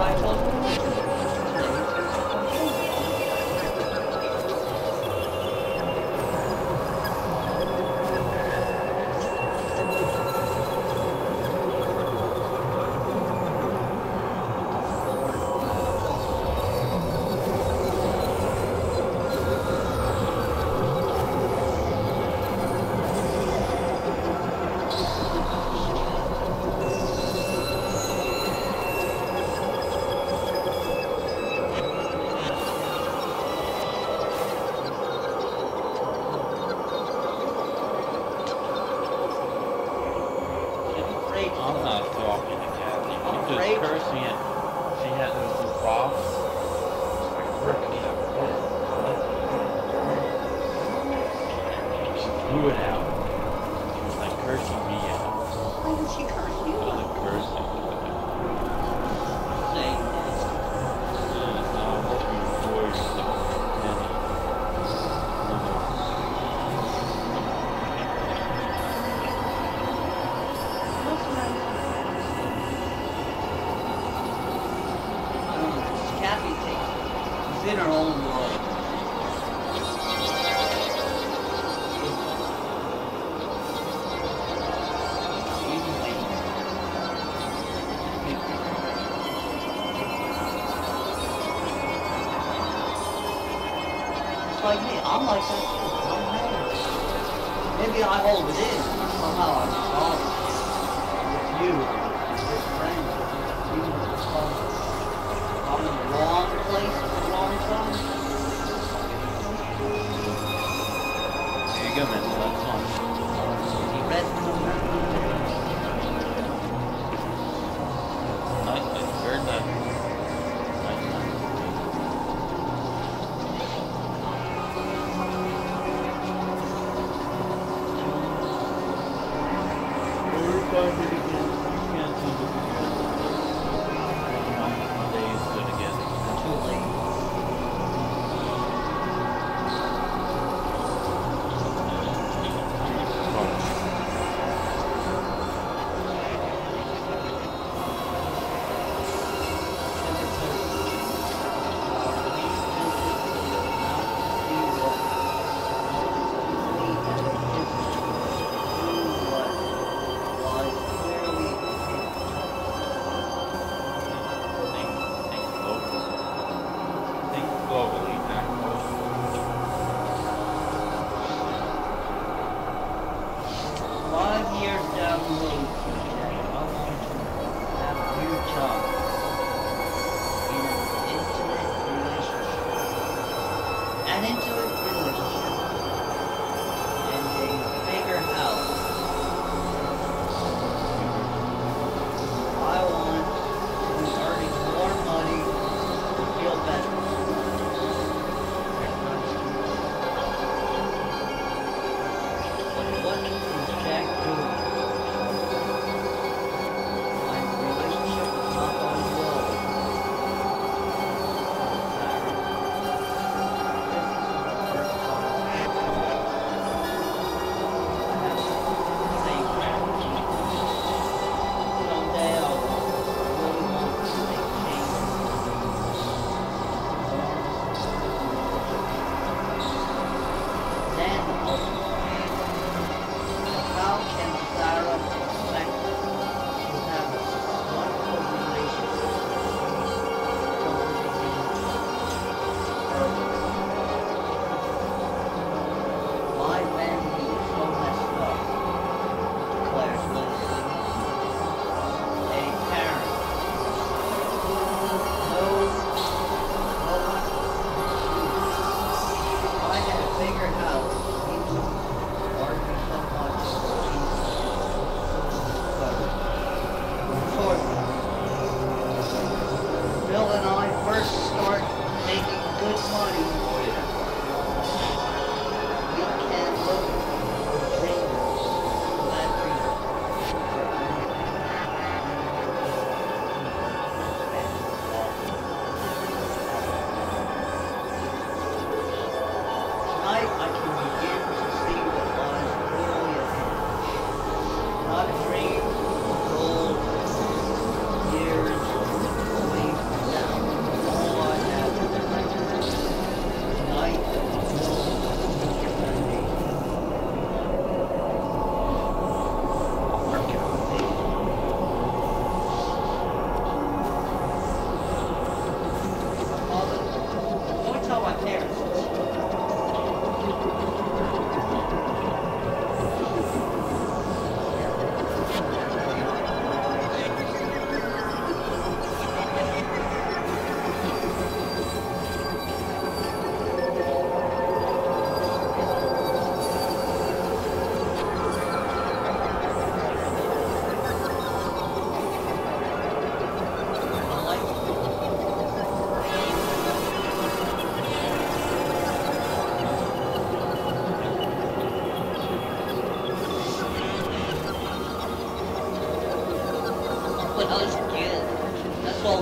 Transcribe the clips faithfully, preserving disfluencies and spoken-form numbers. I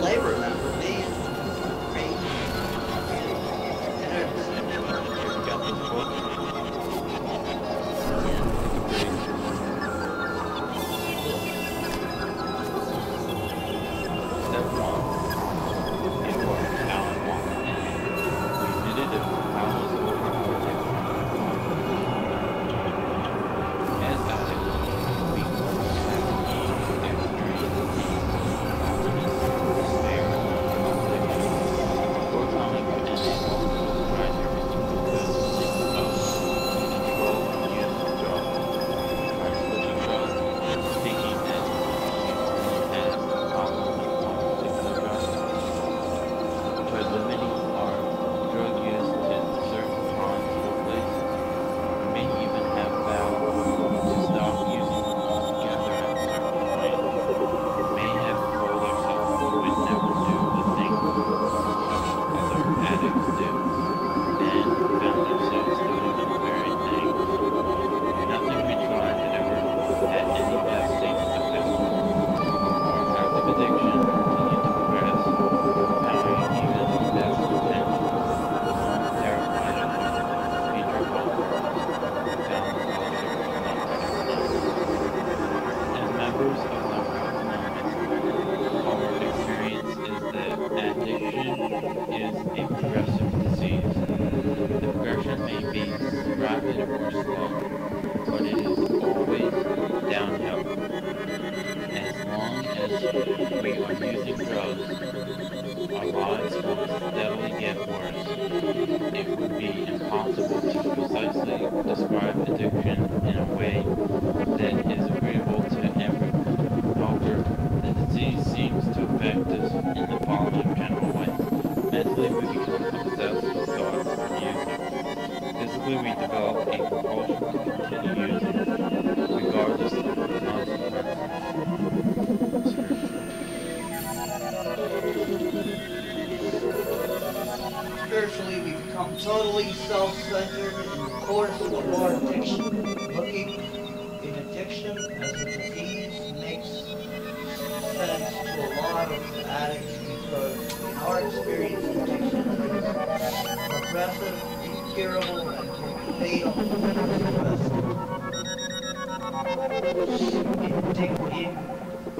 they remember me.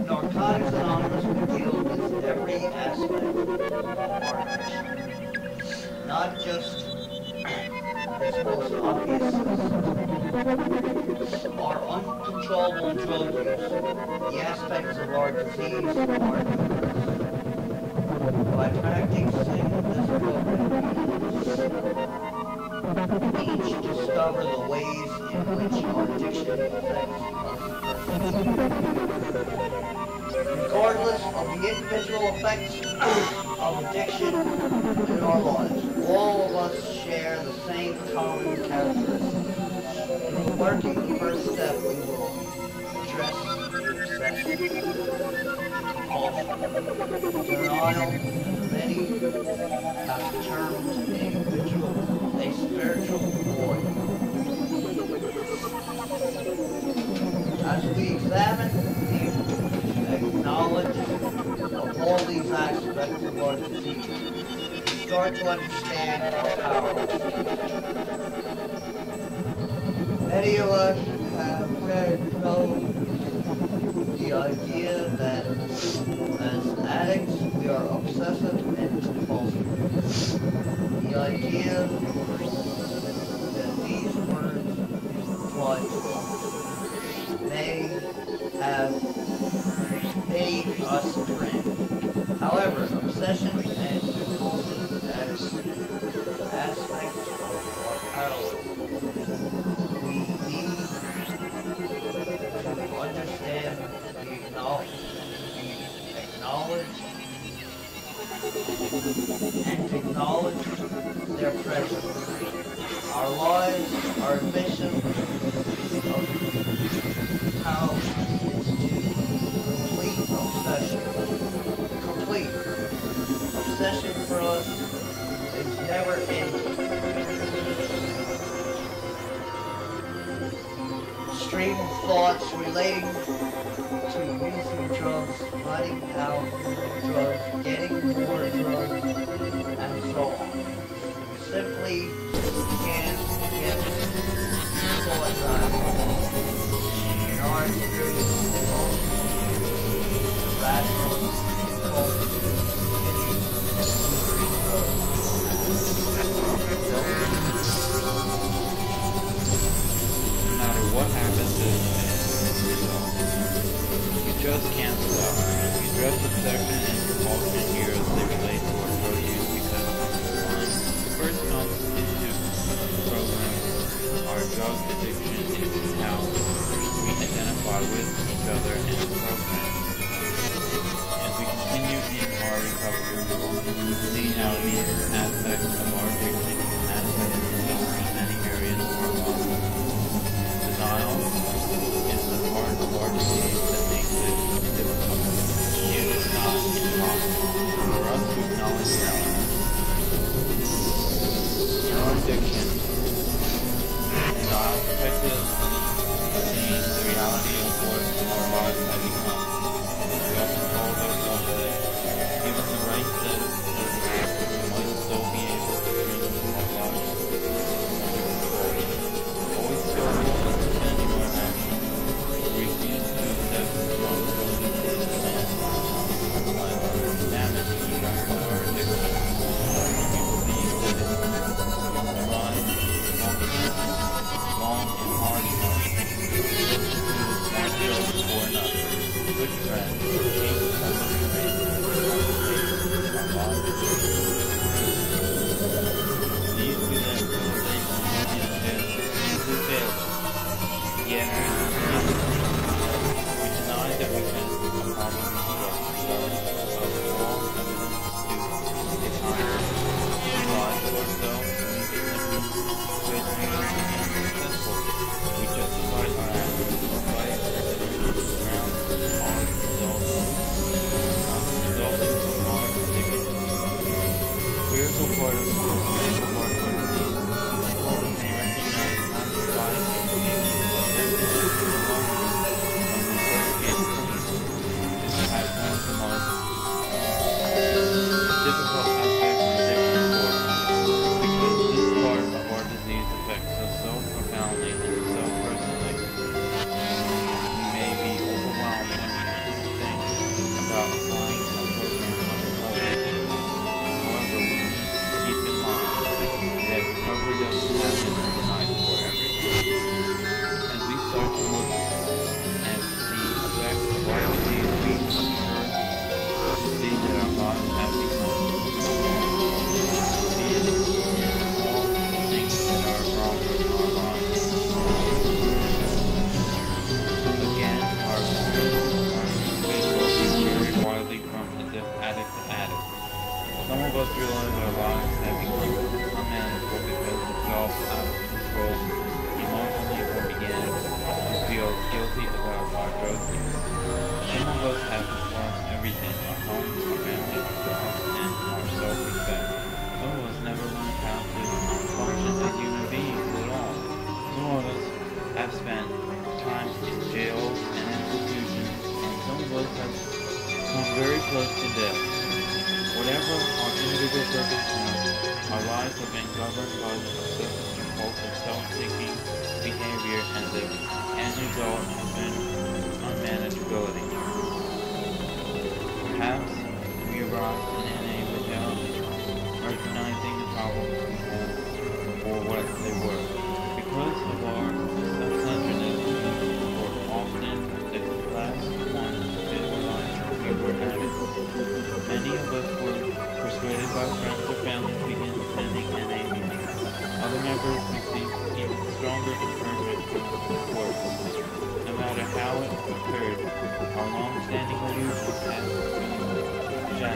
Narcotics Anonymous will deal with every aspect of addiction, not just its most obvious symptoms, our uncontrollable drug use, the aspects of our disease and our disease. By practicing this program, we each discover the ways in which our addiction affects us. Regardless of the individual effects of addiction in our lives, all of us share the same common characteristics. In working the first step, we will address the obsession, compulsion, denial, and many have determined to the individual a spiritual void. As we examine knowledge of all these aspects of our disease, we start to understand our power. Many of us have heard the idea that as addicts we are obsessive and compulsive. The idea that these words apply to us may have made us friend. However, obsession and compulsion as aspects of our power, we need to understand, we acknowledge, we acknowledge and acknowledge their presence. Our lives, our mission of how complete. Obsession for us is never ending. Stream of thoughts relating to using drugs, cutting out drugs, getting more drugs, and so on. You simply can't get caught up in our serious impulse, rational impulse. No matter what happens to it, you just can't stop. You just obsession and compulsion here as they relate to our drug use because one, the first constitute programs are drug addiction is how we identify with each other and the program. As we continue in our recovery, we will see how these aspects of our addiction manifest itself in many areas of our lives. Denial of our disease that makes it difficult. It is not impossible for us to acknowledge that. In our addiction, God protected us from seeing the reality of what our lives have become. We often told ourselves that, given the right set of circumstances, we might still be able to transform our lives. Always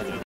feel